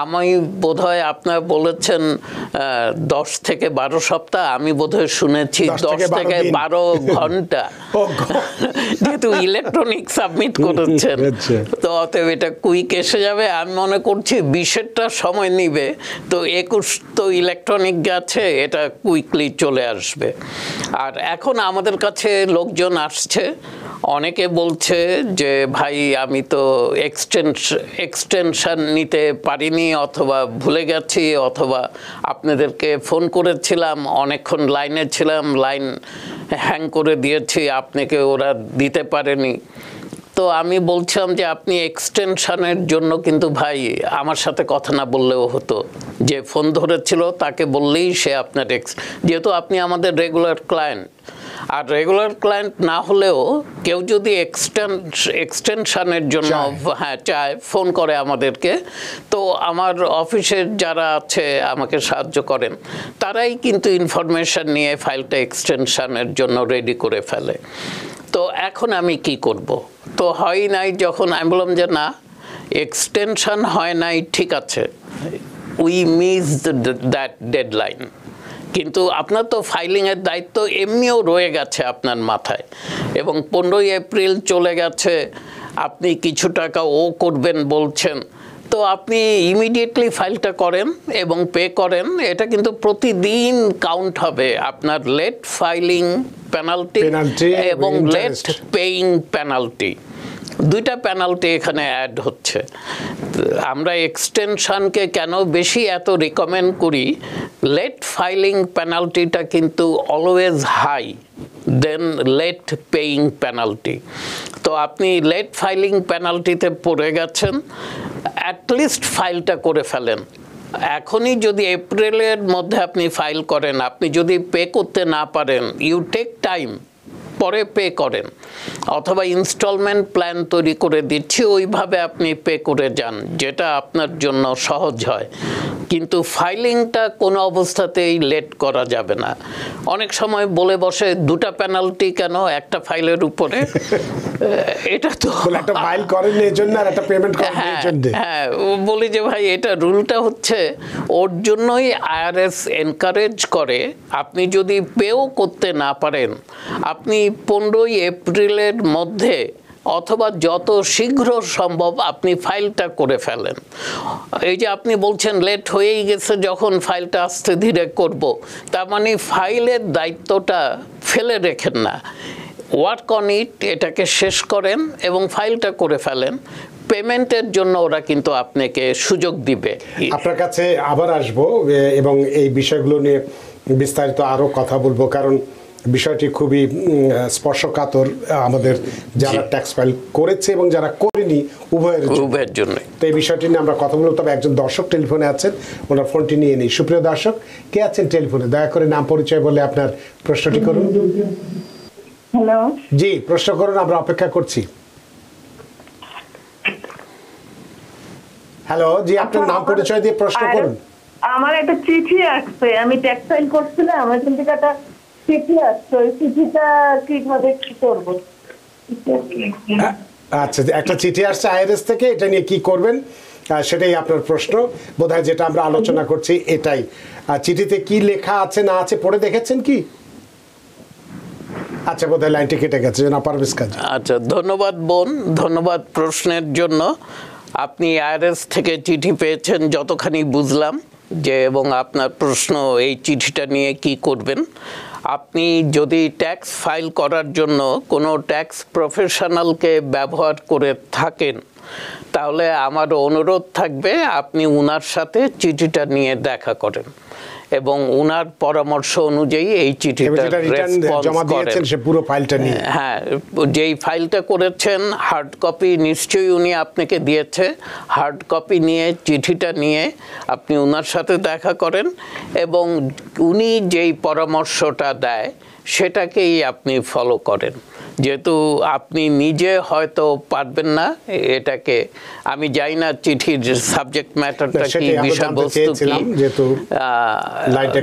আমি বোধহয় আপনার বলেছেন 10 থেকে 12 সপ্তাহ, আমি বোধহয় শুনেছি 10 থেকে 12 ঘন্টা, যেহেতু ইলেকট্রনিক সাবমিট করেছেন। তো অতএব এটা কুইক এসে যাবে, আমি মনে করছি 20টা সময় নিবে, তো 21 তো ইলেকট্রনিক গেছে, এটা কুইকলি চলে আসবে। আর এখন আমাদের কাছে লোকজন আসছে, অনেকে বলছে যে ভাই আমি তো এক্সটেনশন নিতে পারিনি, অথবা ভুলে গেছি, অথবা আপনাদেরকে ফোন করেছিলাম, অনেকক্ষণ লাইনে ছিলাম, লাইন হ্যাং করে দিয়েছি, আপনাকে ওরা দিতে পারেনি। তো আমি বলছিলাম যে আপনি এক্সটেনশনের জন্য কিন্তু ভাই আমার সাথে কথা না বললেও হতো, যে ফোন ধরেছিল তাকে বললেই সে আপনার যেহেতু আপনি আমাদের রেগুলার ক্লায়েন্ট, আর রেগুলার ক্লায়েন্ট না হলেও কেউ যদি এক্সটেনশনের জন্য চায়, ফোন করে আমাদেরকে। তো আমার অফিসের যারা আছে আমাকে সাহায্য করেন, তারাই কিন্তু ইনফরমেশান নিয়ে ফাইলটা এক্সটেনশনের জন্য রেডি করে ফেলে। তো এখন আমি কি করব? তো হয় নাই, যখন আমি বললাম যে না এক্সটেনশন হয় নাই, ঠিক আছে, উই মিস দ্যাট ডেডলাইন, কিন্তু আপনার তো ফাইলিংয়ের দায়িত্ব এমনিও রয়ে গেছে আপনার মাথায়, এবং 15 এপ্রিল চলে গেছে, আপনি কিছু টাকা ও করবেন বলছেন। তো আপনি ইমিডিয়েটলি ফাইলটা করেন এবং পে করেন, এটা কিন্তু প্রতিদিন কাউন্ট হবে আপনার লেট ফাইলিং পেনাল্টি এবং লেট পেইং পেনাল্টি, 2টা পেনাল্টি এখানে অ্যাড হচ্ছে। আমরা এক্সটেনশনকে কেন বেশি এত রিকমেন্ড করি? লেট ফাইলিং পেনাল্টিটা কিন্তু অলওয়েজ হাই দেন লেট পেইং পেনাল্টি। তো আপনি লেট ফাইলিং পেনাল্টিতে পড়ে গেছেন, অ্যাটলিস্ট ফাইলটা করে ফেলেন। এখনই যদি এপ্রিলের মধ্যে আপনি ফাইল করেন, আপনি যদি পে করতে না পারেন, ইউ টেক টাইম, পরে পে করেন, অথবা ইনস্টলমেন্ট প্ল্যান তৈরি করে দিচ্ছি, ওইভাবে আপনি পে করে যান, যেটা আপনার জন্য সহজ হয়। কিন্তু ফাইলিংটা কোনো অবস্থাতেই লেট করা যাবে না। অনেক সময় বলে বসে 2টা পেনাল্টি কেন একটা ফাইলের উপরে, এটা তো একটা ফাইল করেন এর জন্য আর একটা পেমেন্ট করেন এর জন্য। হ্যাঁ, বলি যে ভাই এটা রুলটা হচ্ছে ওর জন্যই আইআরএস এনকারেজ করে, আপনি যদি পেও করতে না পারেন, আপনি 15 এপ্রিলের মধ্যে অথবা যত শীঘ্র সম্ভব আপনি ফাইলটা করে ফেলেন। এই যে আপনি বলছেন লেট হয়েই গেছে, যখন ফাইলটা আস্তে ধীরে করব, তার মানে ফাইলের দায়িত্বটা ফেলে রেখেন না, ওয়ার্ক অন ইট, এটাকে শেষ করেন এবং ফাইলটা করে ফেলেন। পেমেন্টের জন্য ওরা কিন্তু আপনাকে সুযোগ দিবে। আপনার কাছে আবার আসবো এবং এই বিষয়গুলো নিয়ে বিস্তারিত আরও কথা বলবো, কারণ বিষয়টি খুবই স্পর্শকাতর আমাদের যারা ট্যাক্স ফাইল করেছে এবং যারা করেনি উভয়ের জন্য। তো এই বিষয়টি নিয়ে আমরা কথা বলব, তবে একজন দর্শক টেলিফোনে আছেন, ওনার ফোনটি নিয়ে নিই। সুপ্রিয় দর্শক, কে আছেন টেলিফোনে? দয়া করে নাম পরিচয় বলে আপনার প্রশ্নটি করুন। হ্যালো, জি প্রশ্ন করুন, আমরা অপেক্ষা করছি। হ্যালো, জি আপনার নাম পরিচয় দিয়ে প্রশ্ন করুন। আমার একটা চিঠি আসছে, আমি ট্যাক্স ফাইল করছিলাম, আমার কিন্তু একটা চিঠি আসছে, ওই চিঠিটা কিভাবে কি করব? আচ্ছা, একটা চিঠি আসছে আইআরএস থেকে, এটা নিয়ে কি করবেন সেটাই আপনার প্রশ্ন বোধহয়, যেটা আমরা আলোচনা করছি এটাই। আর চিঠিতে কি লেখা আছে না আছে পড়ে দেখেছেন কি? আচ্ছা, বোধহয় লাইনটি কেটে গেছে। পারভেজ কাজী, আচ্ছা ধন্যবাদ বোন, ধন্যবাদ প্রশ্নের জন্য। আপনি আইআরএস থেকে চিঠি পেয়েছেন যতখানি বুঝলাম, যে এবং আপনার প্রশ্ন এই চিঠিটা নিয়ে কি করবেন। আপনি যদি ট্যাক্স ফাইল করার জন্য কোনো ট্যাক্স প্রফেশনালকে ব্যবহার করে থাকেন, তাহলে আমার অনুরোধ থাকবে আপনি ওনার সাথে চিঠিটা নিয়ে দেখা করেন, এবং ওনার পরামর্শ অনুযায়ী এই চিঠিটা জমা দিয়েছেন, সে পুরো ফাইলটা নিয়ে। হ্যাঁ, যেই ফাইলটা করেছেন হার্ড কপি নিশ্চয়ই উনি আপনাকে দিয়েছে, হার্ড কপি নিয়ে চিঠিটা নিয়ে আপনি ওনার সাথে দেখা করেন এবং উনি যেই পরামর্শটা দেয় সেটাকেই আপনি ফলো করেন। যেহেতু আপনি নিজে হয়তো পারবেন না এটাকে, আমি জানি না চিঠির সাবজেক্ট ম্যাটারটা কি, বিষয়বস্তু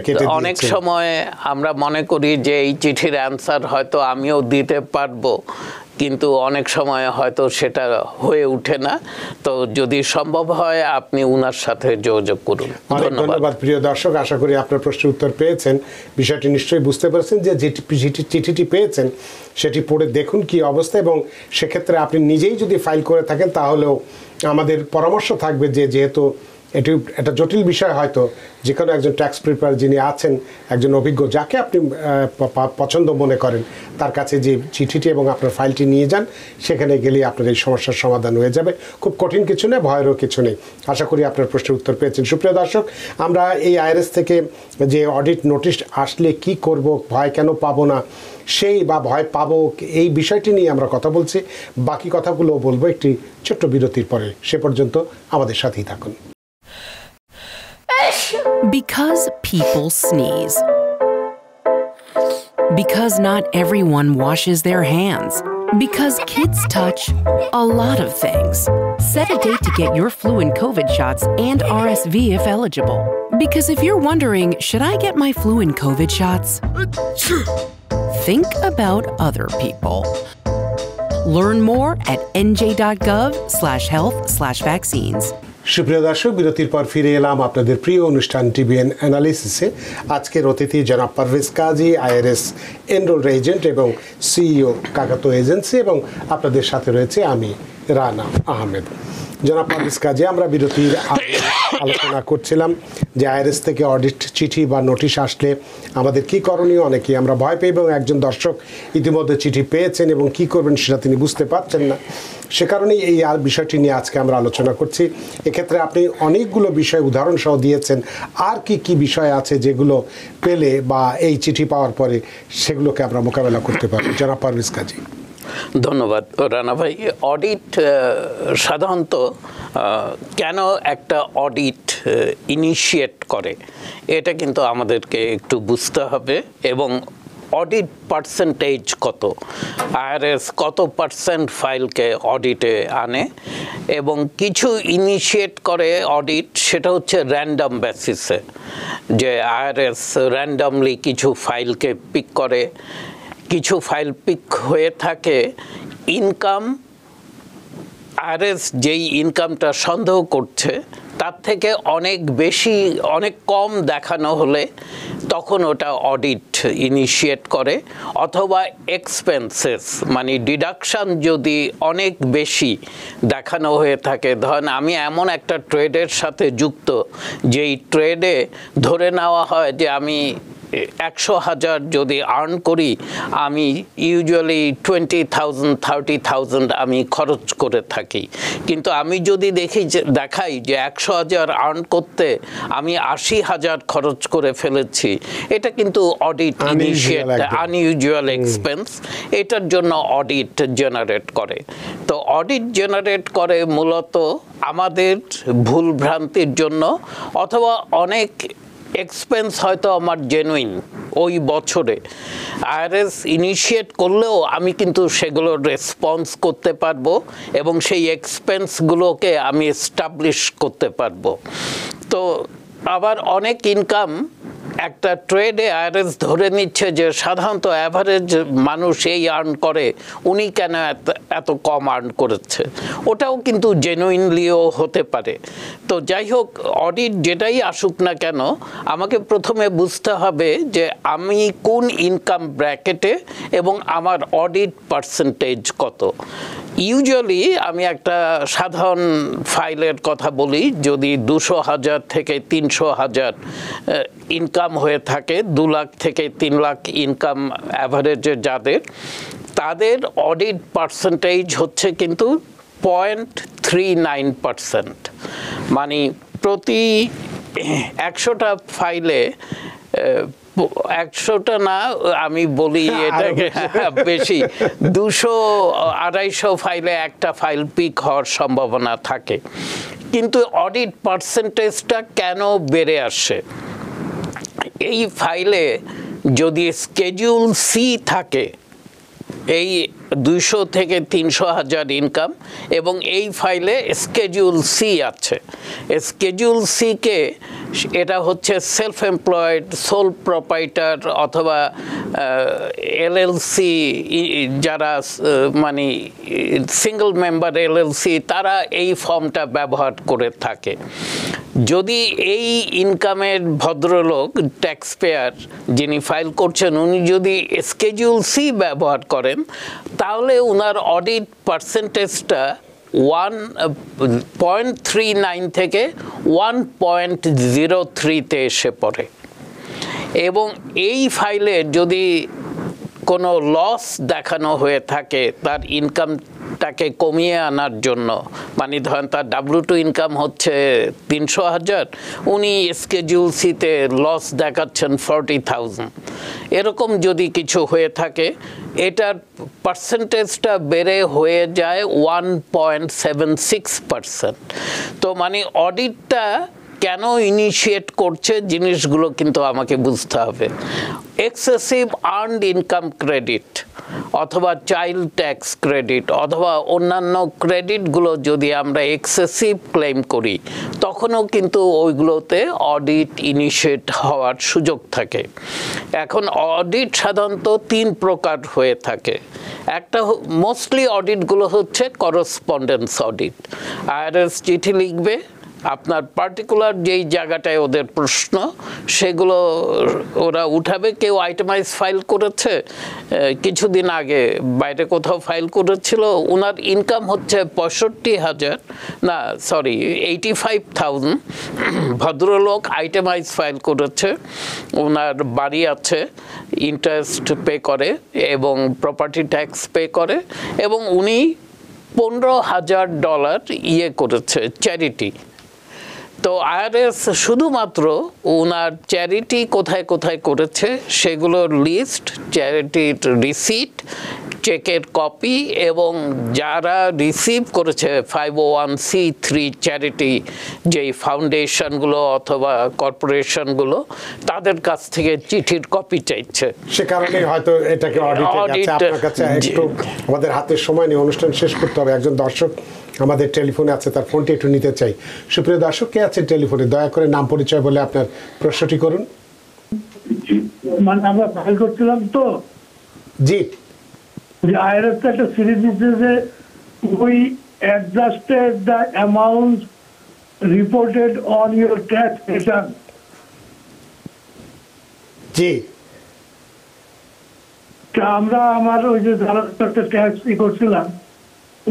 কি। অনেক সময় আমরা মনে করি যে এই চিঠির অ্যান্সার হয়তো আমিও দিতে পারবো, কিন্তু অনেক সময় হয়তো সেটা হয়ে ওঠে না। তো যদি সম্ভব হয় আপনি ওনার সাথে যোগাযোগ করুন। ধন্যবাদ। প্রিয় দর্শক, আশা করি আপনার প্রশ্নের উত্তর পেয়েছেন, বিষয়টি নিশ্চয়ই বুঝতে পেরেছেন। যে চিঠিটি পেয়েছেন সেটি পড়ে দেখুন কি অবস্থা, এবং সেক্ষেত্রে আপনি নিজেই যদি ফাইল করে থাকেন তাহলেও আমাদের পরামর্শ থাকবে যে, যেহেতু এটি একটা জটিল বিষয়, হয়তো যে কোনো একজন ট্যাক্স প্রিপেয়ার যিনি আছেন, একজন অভিজ্ঞ, যাকে আপনি পছন্দ মনে করেন, তার কাছে যে চিঠিটি এবং আপনার ফাইলটি নিয়ে যান, সেখানে গেলেই আপনার এই সমস্যার সমাধান হয়ে যাবে। খুব কঠিন কিছু নেই, ভয়েরও কিছু নেই। আশা করি আপনার প্রশ্নের উত্তর পেয়েছেন। সুপ্রিয় দর্শক, আমরা এই আইআরএস থেকে যে অডিট নোটিশ আসলে কি করব, ভয় কেন পাবো না, সেই বা ভয় পাবো, এই বিষয়টি নিয়ে আমরা কথা বলছি। বাকি কথাগুলো বলবো একটি ছোট্ট বিরতির পরে। সে পর্যন্ত আমাদের সাথেই থাকুন। Because people sneeze. Because not everyone washes their hands. Because kids touch a lot of things. Set a date to get your flu and COVID shots and RSV if eligible. Because if you're wondering, should I get my flu and COVID shots? Think about other people. Learn more at nj.gov/health/vaccines. সুপ্রিয় দর্শক, বিরতির পর ফিরে এলাম আপনাদের প্রিয় অনুষ্ঠান TBN অ্যানালিসিসে। আজকের অতিথি জনাব Parvez Kazi, IRS enrolled agent এবং সিইও কাকাতুয়া এজেন্সি, এবং আপনাদের সাথে রয়েছে আমি রানা আহমেদ। জনাব পারভেজ কাজী, আমরা বিরতির আলোচনা করছিলাম যে আইআরএস থেকে অডিট চিঠি বা নোটিশ আসলে আমাদের কি করণীয়। অনেকেই আমরা ভয় পেয়ে, এবং একজন দর্শক ইতিমধ্যে চিঠি পেয়েছেন এবং কি করবেন সেটা তিনি বুঝতে পারছেন না। সে কারণেই এই বিষয়টি নিয়ে আজকে আমরা আলোচনা করছি। এক্ষেত্রে আপনি অনেকগুলো বিষয় উদাহরণসহ দিয়েছেন। আর কি কি বিষয় আছে যেগুলো পেলে বা এই চিঠি পাওয়ার পরে সেগুলোকে আমরা মোকাবেলা করতে পারি? জনাব পারভেজ কাজী। ধন্যবাদ রানা ভাই। অডিট সাধারণত কেন একটা অডিট ইনিশিয়েট করে, এটা কিন্তু আমাদেরকে একটু বুঝতে হবে। এবং অডিট পার্সেন্টেজ কত, আইআরএস কত পার্সেন্ট ফাইলকে অডিটে আনে, এবং কিছু ইনিশিয়েট করে অডিট, সেটা হচ্ছে র্যান্ডম বেসিসে, যে আইআরএস র্যান্ডমলি কিছু ফাইলকে পিক করে। কিছু ফাইল পিক হয়ে থাকে ইনকাম, আইআরএস যেই ইনকামটা সন্দেহ করছে তার থেকে অনেক বেশি, অনেক কম দেখানো হলে তখন ওটা অডিট ইনিশিয়েট করে। অথবা এক্সপেন্সেস মানে ডিডাকশান যদি অনেক বেশি দেখানো হয়ে থাকে, ধরেন আমি এমন একটা ট্রেডের সাথে যুক্ত যেই ট্রেডে ধরে নেওয়া হয় যে আমি 100,000 যদি আর্ন করি, আমি ইউজুয়ালি 20,000 30,000 আমি খরচ করে থাকি। কিন্তু আমি যদি দেখাই যে 100,000 আর্ন করতে আমি 80,000 খরচ করে ফেলেছি, এটা কিন্তু অডিট ইনিশিয়েট, আনইউজুয়াল এক্সপেন্স, এটার জন্য অডিট জেনারেট করে। তো অডিট জেনারেট করে মূলত আমাদের ভুলভ্রান্তির জন্য, অথবা অনেক এক্সপেন্স হয়তো আমার জেনুইন ওই বছরে, আইআরএস ইনিশিয়েট করলেও আমি কিন্তু সেগুলোর রেসপন্স করতে পারবো এবং সেই এক্সপেন্সগুলোকে আমি এস্টাবলিশ করতে পারবো। তো আবার অনেক ইনকাম একটা ট্রেডে আইআরএস ধরে নিচ্ছে যে সাধারণত অ্যাভারেজ মানুষ এই আর্ন করে, উনি কেন এত কম আর্ন করেছে, ওটাও কিন্তু জেনুইনলিও হতে পারে। তো যাই হোক, অডিট যেটাই আসুক না কেন, আমাকে প্রথমে বুঝতে হবে যে আমি কোন ইনকাম ব্র্যাকেটে এবং আমার অডিট পার্সেন্টেজ কত। ইউজুয়ালি আমি একটা সাধারণ ফাইলের কথা বলি, যদি 200,000 থেকে 300,000 ইনকাম হয়ে থাকে, 2 লাখ থেকে 3 লাখ ইনকাম অ্যাভারেজে যাদের, তাদের অডিট পার্সেন্টেজ হচ্ছে কিন্তু 0.39%, মানে প্রতি 100টা ফাইলে 100টা না, আমি বলি এটাকে বেশি, 200-250 ফাইলে একটা ফাইল পিক হওয়ার সম্ভাবনা থাকে। কিন্তু অডিট পার্সেন্টেজটা কেন বেড়ে আসে? এই ফাইলে যদি স্কেডিউল সি থাকে, এই 200 থেকে 300 হাজার ইনকাম, এবং এই ফাইলে স্কেডিউল সি আছে। স্কেডিউল সিকে, এটা হচ্ছে সেলফ এমপ্লয়েড, সোল প্রোপাইটার অথবা এলএলসি, যারা মানে সিঙ্গল মেম্বার এলএলসি, তারা এই ফর্মটা ব্যবহার করে থাকে। যদি এই ইনকামের ভদ্রলোক ট্যাক্স পেয়ার যিনি ফাইল করছেন, উনি যদি স্কেডিউল সি ব্যবহার করেন, তাহলে ওনার অডিট পার্সেন্টেজটা 1.39 থেকে 1.03-তে এসে পড়ে। এবং এই ফাইলে যদি কোনো লস দেখানো হয়ে থাকে তার ইনকামটাকে কমিয়ে আনার জন্য, মানে ধরেন তার W2 ইনকাম হচ্ছে 300,000, উনি স্কেডিউল সিতে লস দেখাচ্ছেন 40,000, এরকম যদি কিছু হয়ে থাকে, এটার পার্সেন্টেজটা বেড়ে হয়ে যায় 1.76%। তো মানে অডিটটা কেন ইনিশিয়েট করছে জিনিসগুলো কিন্তু আমাকে বুঝতে হবে। এক্সেসিভ আর্নড ইনকাম ক্রেডিট অথবা চাইল্ড ট্যাক্স ক্রেডিট অথবা অন্যান্য ক্রেডিটগুলো যদি আমরা এক্সেসিভ ক্লেম করি, তখনও কিন্তু ওইগুলোতে অডিট ইনিশিয়েট হওয়ার সুযোগ থাকে। এখন অডিট সাধারণত 3 প্রকার হয়ে থাকে। একটা, মোস্টলি অডিটগুলো হচ্ছে করসপন্ডেন্স অডিট। IRS চিঠি লিখবে, আপনার পার্টিকুলার যেই জায়গাটায় ওদের প্রশ্ন সেগুলো ওরা উঠাবে। কেউ আইটেমাইজ ফাইল করেছে, কিছুদিন আগে বাইরে কোথাও ফাইল করেছিল, ওনার ইনকাম হচ্ছে 65,000, না সরি 85,000। ভদ্রলোক আইটেমাইজ ফাইল করেছে, ওনার বাড়ি আছে, ইন্টারেস্ট পে করে এবং প্রপার্টি ট্যাক্স পে করে, এবং উনি $15,000 করেছে চ্যারিটি। তো IRS শুধুমাত্র ওনার চ্যারিটি কোথায় কোথায় করেছে সেগুলোর লিস্ট, চ্যারিটির রিসিট, চেকের কপি, এবং যারা রিসিভ করেছে 501c3 চ্যারিটি, যেই ফাউন্ডেশনগুলো অথবা কর্পোরেশনগুলো, তাদের কাছ থেকে চিঠির কপি চাইছে। সে কারণে হয়তো এটাকে অডিট কাছে একটু আমাদের হাতে সময় নিয়ে অনুষ্ঠান শেষ করতে হবে। একজন দর্শক আমাদের টেলিফোনে আছে, তার ফোনটি একটু নিতে চাই। সুপ্রিয় দর্শক, কে আছে টেলিফোনে? দয়া করে নাম পরিচয় বলে আপনার প্রশ্নটি করুন। আমরা ফাইল করছিলাম তো, জি, IRS একটা সিরিজ দিচ্ছে যে we adjusted the amount reported on your tax return. জি, আমরা আমার ওই যে একটা ট্যাক্স ই করছিলাম,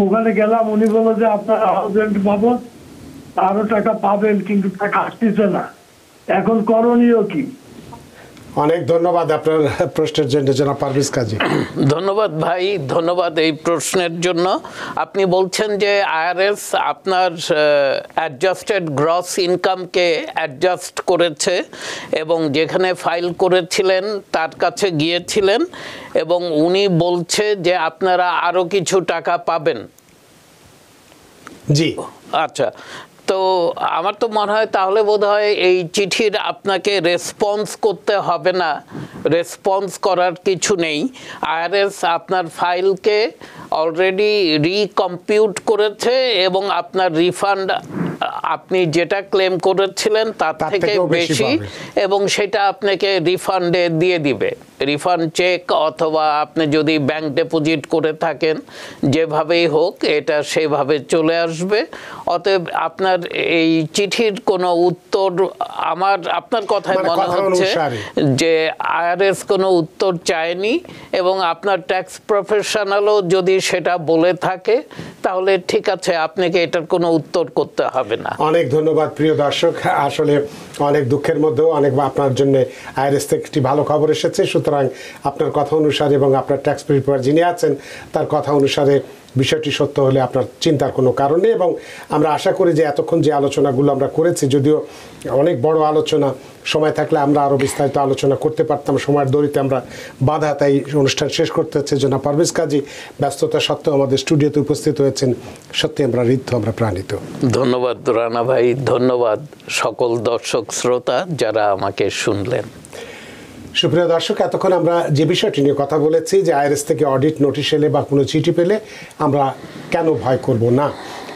ওখানে গেলাম, উনি বললো যে আপনার হাউজেন্ট বাবদ আরো টাকা পাবেন, কিন্তু টাকা আসতেছে না, এখন করণীয় কি? অনেক ধন্যবাদ আপনার প্রশ্নের জন্য জনাব পারভেজ কাজী। ধন্যবাদ ভাই, ধন্যবাদ এই প্রশ্নের জন্য। আপনি বলছেন যে IRS আপনার অ্যাডজাস্টেড গ্রস ইনকামকে অ্যাডজাস্ট করেছে, এবং যেখানে ফাইল করেছিলেন তার কাছে গিয়েছিলেন, এবং উনি বলছে যে আপনারা আরও কিছু টাকা পাবেন। জি আচ্ছা, তো আমার তো মনে হয় তাহলে বোধহয় এই চিঠির আপনাকে রেসপন্স করতে হবে না, রেসপন্স করার কিছু নেই। IRS আপনার ফাইলকে অলরেডি রিকম্পিউট করেছে, এবং আপনার রিফান্ড আপনি যেটা ক্লেম করেছিলেন তার থেকে বেশি, এবং সেটা আপনাকে রিফান্ডে দিয়ে দিবে। রিফান্ড চেক অথবা আপনি যদি ব্যাংক ডিপোজিট করে থাকেন, যেভাবেই হোক এটা সেভাবে চলে আসবে। অতএব আপনার এই চিঠির কোনো উত্তর, আমার আপনার কথায় মনে হচ্ছে যে IRS কোনো উত্তর চায়নি, এবং আপনার ট্যাক্স প্রফেশনালও যদি সেটা বলে থাকে তাহলে ঠিক আছে, আপনাকে এটার কোনো উত্তর করতে হবে না। অনেক ধন্যবাদ প্রিয় দর্শক, আসলে অনেক দুঃখের মধ্যেও অনেক আপনার জন্য IRS থেকে একটি ভালো খবর এসেছে। সুতরাং আপনার কথা অনুসারে এবং আপনার ট্যাক্স প্রিপেয়ার যিনি আছেন তার কথা অনুসারে বিষয়টি সত্য হলে আপনার চিন্তার কোনো কারণ নেই। এবং আমরা আশা করি যে এতক্ষণ যে আলোচনাগুলো আমরা করেছি, যদিও অনেক বড় আলোচনা, সময় থাকলে আমরা আরও বিস্তারিত আলোচনা করতে পারতাম, সময়ের দড়িতে আমরা বাধা, তাই অনুষ্ঠান শেষ করতে হচ্ছে। জনাব পারভেজ কাজী ব্যস্ততা সত্ত্বেও আমাদের স্টুডিওতে উপস্থিত হয়েছেন, সত্যি আমরা ঋদ্ধ, আমরা প্রাণিত। ধন্যবাদ রানা ভাই, ধন্যবাদ সকল দর্শক শ্রোতা যারা আমাকে শুনলেন। সুপ্রিয় দর্শক, এতক্ষণ আমরা যে বিষয়টি নিয়ে কথা বলেছি যে আইআরএস থেকে অডিট নোটিশ এলে বা কোনো চিঠি পেলে আমরা কেন ভয় করব না,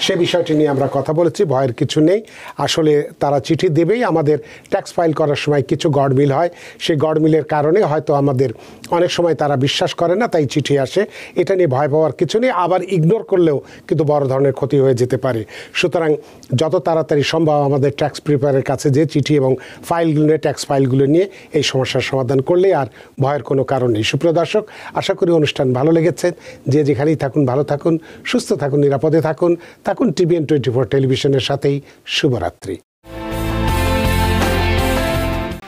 সে বিষয়টি নিয়ে আমরা কথা বলেছি। ভয়ের কিছু নেই, আসলে তারা চিঠি দেবেই। আমাদের ট্যাক্স ফাইল করার সময় কিছু গড়মিল হয়, সেই গড়মিলের কারণে হয়তো আমাদের অনেক সময় তারা বিশ্বাস করে না, তাই চিঠি আসে। এটা নিয়ে ভয় পাওয়ার কিছু নেই, আবার ইগনোর করলেও কিন্তু বড় ধরনের ক্ষতি হয়ে যেতে পারে। সুতরাং যত তাড়াতাড়ি সম্ভব আমাদের ট্যাক্স প্রিপেয়ারের কাছে যে চিঠি এবং ফাইলগুলো নিয়ে, ট্যাক্স ফাইলগুলো নিয়ে এই সমস্যার সমাধান করলে আর ভয়ের কোনো কারণ নেই। সুপ্রিয় দর্শক, আশা করি অনুষ্ঠান ভালো লেগেছে। যে যেখানেই থাকুন ভালো থাকুন, সুস্থ থাকুন, নিরাপদে থাকুন, থাকুন TBN24 টেলিভিশনের সাথেই। শুভরাত্রি।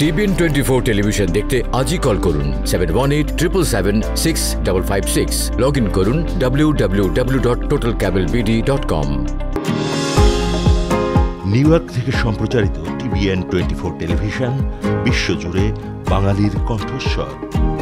TBN24 টেলিভিশন দেখতে আজই কল করুন 718777 6556, লগ ইন করুন www.totalcablebd.com। নিউ ইয়র্ক থেকে সম্প্রচারিত TBN24 টেলিভিশন, বিশ্বজুড়ে বাঙালির কণ্ঠস্বর।